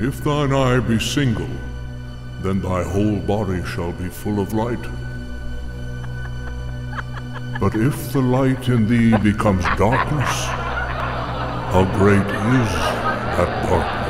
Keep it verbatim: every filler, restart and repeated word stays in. If thine eye be single, then thy whole body shall be full of light. But if the light in thee becomes darkness, how great is that darkness?